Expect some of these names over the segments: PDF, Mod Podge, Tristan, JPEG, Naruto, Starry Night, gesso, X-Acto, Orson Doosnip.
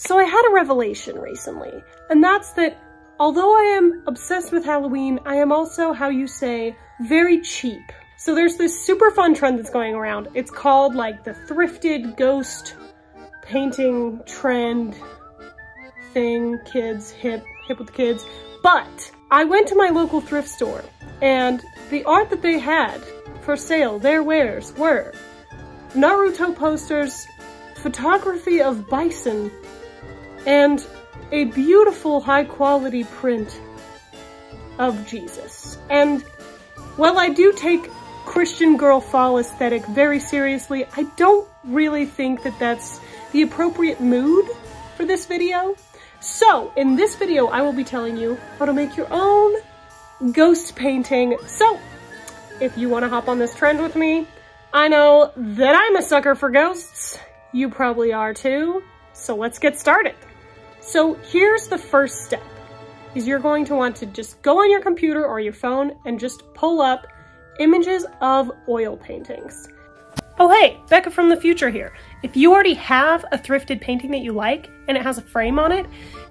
So I had a revelation recently, and that's that although I am obsessed with Halloween, I am also, how you say, very cheap. So there's this super fun trend that's going around. It's called like the thrifted ghost painting trend thing, kids, hip with the kids. But I went to my local thrift store and the art that they had for sale, their wares, were Naruto posters, photography of bison, and a beautiful high quality print of Jesus. And while I do take Christian girl fall aesthetic very seriously, I don't really think that that's the appropriate mood for this video. So in this video, I will be telling you how to make your own ghost painting. So if you want to hop on this trend with me, I know that I'm a sucker for ghosts. You probably are too. So let's get started. So here's the first step, is you're going to want to just go on your computer or your phone and just pull up images of oil paintings. Oh hey, Becca from the future here. If you already have a thrifted painting that you like and it has a frame on it,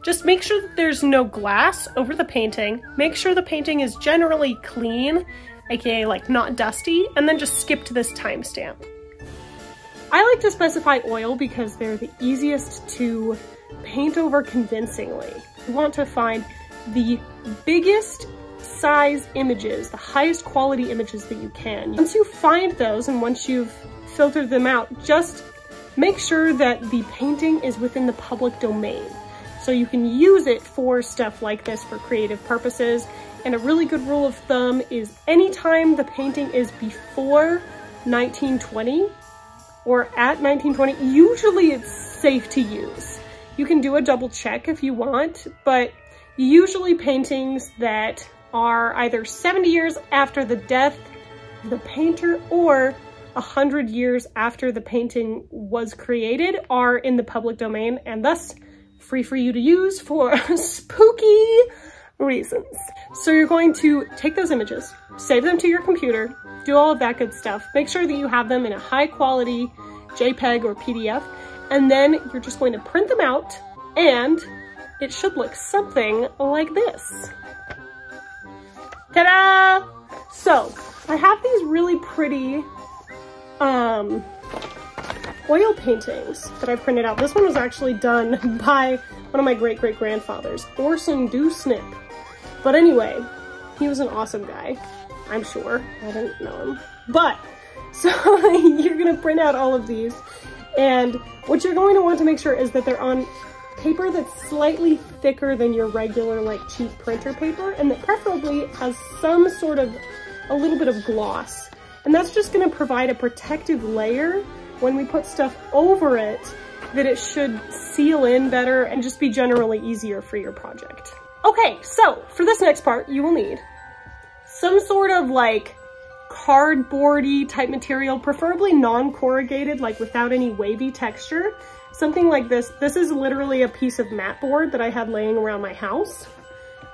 just make sure that there's no glass over the painting. Make sure the painting is generally clean, aka like not dusty, and then just skip to this timestamp. I like to specify oil because they're the easiest to paint over convincingly. You want to find the biggest size images, the highest quality images that you can. Once you find those and once you've filtered them out, just make sure that the painting is within the public domain. So you can use it for stuff like this for creative purposes. And a really good rule of thumb is anytime the painting is before 1920 or at 1920, usually it's safe to use. You can do a double check if you want, but usually paintings that are either 70 years after the death of the painter or 100 years after the painting was created are in the public domain and thus free for you to use for spooky reasons. So you're going to take those images, save them to your computer, do all of that good stuff. Make sure that you have them in a high quality JPEG or PDF, and then you're just going to print them out and it should look something like this. Ta-da! So I have these really pretty oil paintings that I printed out. This one was actually done by one of my great-great-grandfathers, Orson Doosnip. But anyway, he was an awesome guy, I'm sure. I didn't know him. But, so you're gonna print out all of these, and what you're going to want to make sure is that they're on paper that's slightly thicker than your regular, like, cheap printer paper, and that preferably has some sort of, a little bit of gloss. And that's just gonna provide a protective layer when we put stuff over it, that it should seal in better and just be generally easier for your project. Okay, so for this next part, you will need some sort of like cardboardy type material, preferably non-corrugated, like without any wavy texture, something like this. This is literally a piece of mat board that I had laying around my house.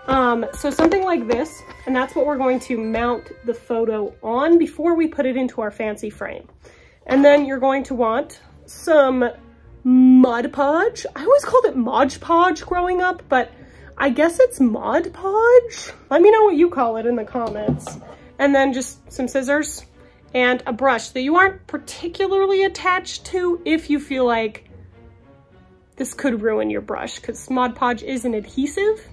So something like this, and that's what we're going to mount the photo on before we put it into our fancy frame. And then you're going to want some Mod Podge. I always called it Mod Podge growing up, but I guess it's Mod Podge. Let me know what you call it in the comments. And then just some scissors and a brush that you aren't particularly attached to if you feel like this could ruin your brush, because Mod Podge is an adhesive,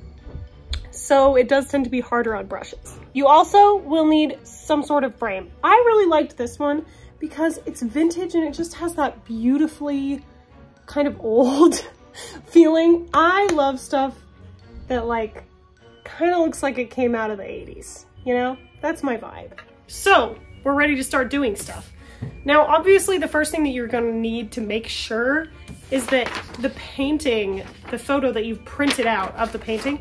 so it does tend to be harder on brushes. You also will need some sort of frame. I really liked this one because it's vintage and it just has that beautifully kind of old feeling. I love stuff that like kind of looks like it came out of the 80s, you know? That's my vibe. So we're ready to start doing stuff. Now, obviously the first thing that you're gonna need to make sure is that the painting, the photo that you've printed out of the painting,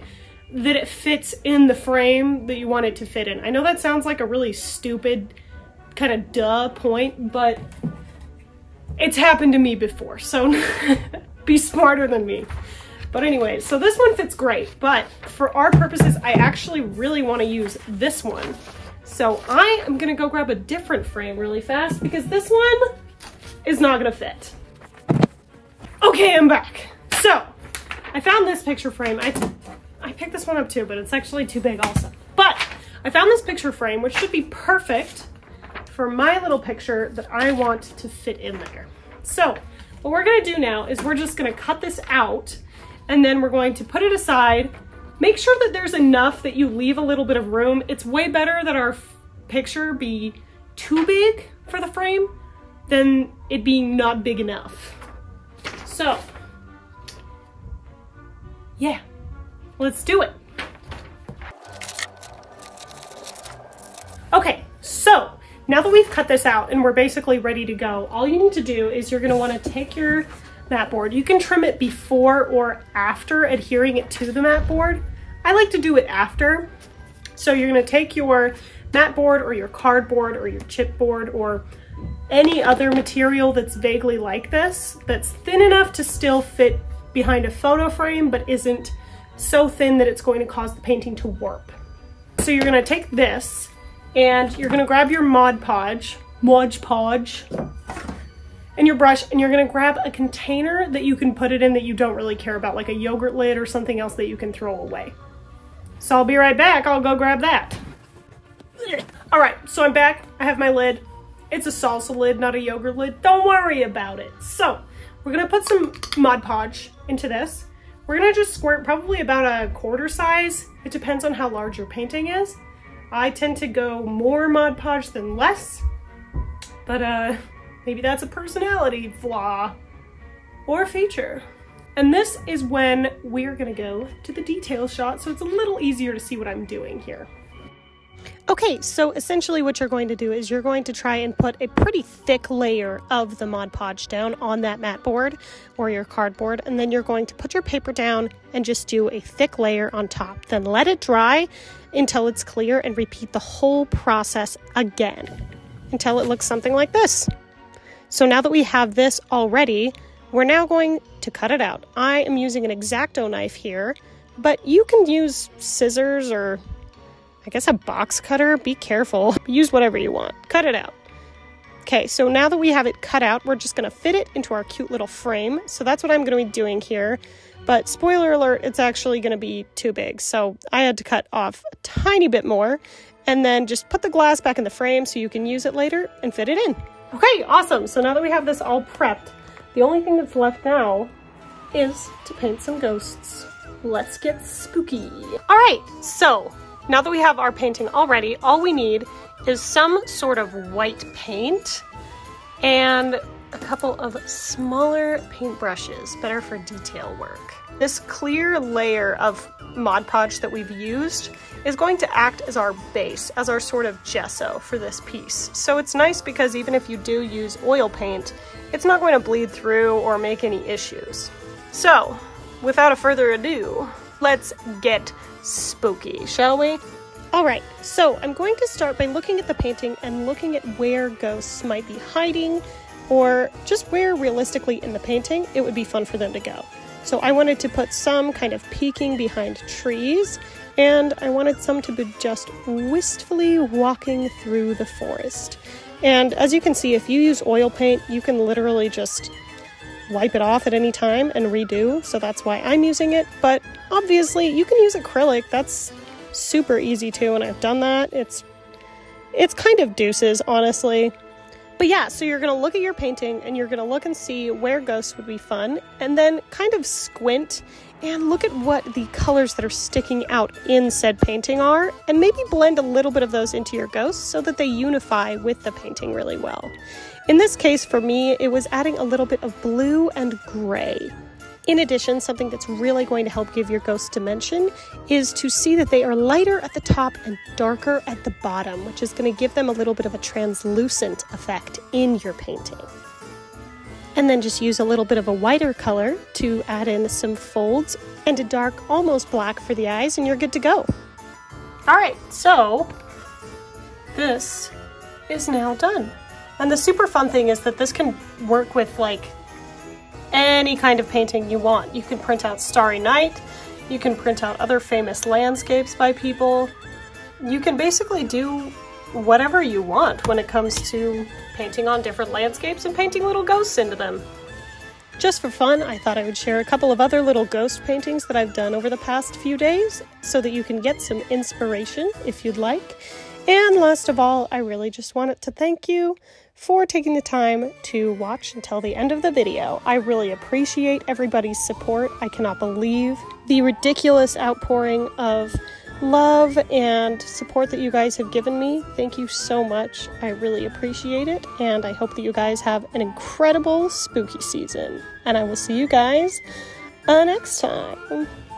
that it fits in the frame that you want it to fit in. I know that sounds like a really stupid kind of duh point, but it's happened to me before, so be smarter than me. But anyway, so this one fits great, but for our purposes, I actually really want to use this one. So I am gonna go grab a different frame really fast because this one is not gonna fit. Okay, I'm back. So I found this picture frame. I picked this one up too, but it's actually too big also. But I found this picture frame, which should be perfect for my little picture that I want to fit in there. So what we're going to do now is we're just going to cut this out, and then we're going to put it aside. Make sure that there's enough that you leave a little bit of room. It's way better that our picture be too big for the frame than it being not big enough. So yeah, let's do it. Okay, so now that we've cut this out and we're basically ready to go, all you need to do is you're gonna wanna take your mat board. You can trim it before or after adhering it to the mat board. I like to do it after. So you're gonna take your mat board or your cardboard or your chipboard or any other material that's vaguely like this, that's thin enough to still fit behind a photo frame, but isn't so thin that it's going to cause the painting to warp. So you're gonna take this, and you're gonna grab your Mod Podge, and your brush, and you're gonna grab a container that you can put it in that you don't really care about, like a yogurt lid or something else that you can throw away. So I'll be right back, I'll go grab that. All right, so I'm back, I have my lid. It's a salsa lid, not a yogurt lid, don't worry about it. So we're gonna put some Mod Podge into this. We're gonna just squirt probably about a quarter size. It depends on how large your painting is. I tend to go more Mod Podge than less, but maybe that's a personality flaw or feature. And this is when we're gonna go to the detail shot, so it's a little easier to see what I'm doing here. Okay, so essentially what you're going to do is you're going to try and put a pretty thick layer of the Mod Podge down on that mat board or your cardboard, and then you're going to put your paper down and just do a thick layer on top. Then let it dry until it's clear and repeat the whole process again until it looks something like this. So now that we have this already, we're now going to cut it out. I am using an X-Acto knife here, but you can use scissors or I guess a box cutter, be careful. Use whatever you want, cut it out. Okay, so now that we have it cut out, we're just gonna fit it into our cute little frame. So that's what I'm gonna be doing here. But spoiler alert, it's actually gonna be too big. So I had to cut off a tiny bit more and then just put the glass back in the frame so you can use it later and fit it in. Okay, awesome. So now that we have this all prepped, the only thing that's left now is to paint some ghosts. Let's get spooky. All right, so now that we have our painting already, all we need is some sort of white paint and a couple of smaller paintbrushes, better for detail work. This clear layer of Mod Podge that we've used is going to act as our base, as our sort of gesso for this piece. So it's nice because even if you do use oil paint, it's not going to bleed through or make any issues. So without a further ado, let's get spooky, shall we? All right, so I'm going to start by looking at the painting and looking at where ghosts might be hiding, or just where realistically in the painting it would be fun for them to go. So I wanted to put some kind of peeking behind trees, and I wanted some to be just wistfully walking through the forest. And as you can see, if you use oil paint, you can literally just wipe it off at any time and redo, so that's why I'm using it. But obviously you can use acrylic, that's super easy too, and I've done that. It's kind of deuces, honestly. But yeah, so you're gonna look at your painting and you're gonna look and see where ghosts would be fun, and then kind of squint and look at what the colors that are sticking out in said painting are, and maybe blend a little bit of those into your ghosts so that they unify with the painting really well. In this case, for me, it was adding a little bit of blue and gray. In addition, something that's really going to help give your ghost dimension is to see that they are lighter at the top and darker at the bottom, which is going to give them a little bit of a translucent effect in your painting. And then just use a little bit of a whiter color to add in some folds and a dark, almost black for the eyes, and you're good to go. All right, so this is now done. And the super fun thing is that this can work with like any kind of painting you want. You can print out Starry Night, you can print out other famous landscapes by people. You can basically do whatever you want when it comes to painting on different landscapes and painting little ghosts into them. Just for fun, I thought I would share a couple of other little ghost paintings that I've done over the past few days so that you can get some inspiration if you'd like. And last of all, I really just wanted to thank you for taking the time to watch until the end of the video. I really appreciate everybody's support. I cannot believe the ridiculous outpouring of love and support that you guys have given me. Thank you so much. I really appreciate it, and I hope that you guys have an incredible spooky season, and I will see you guys next time.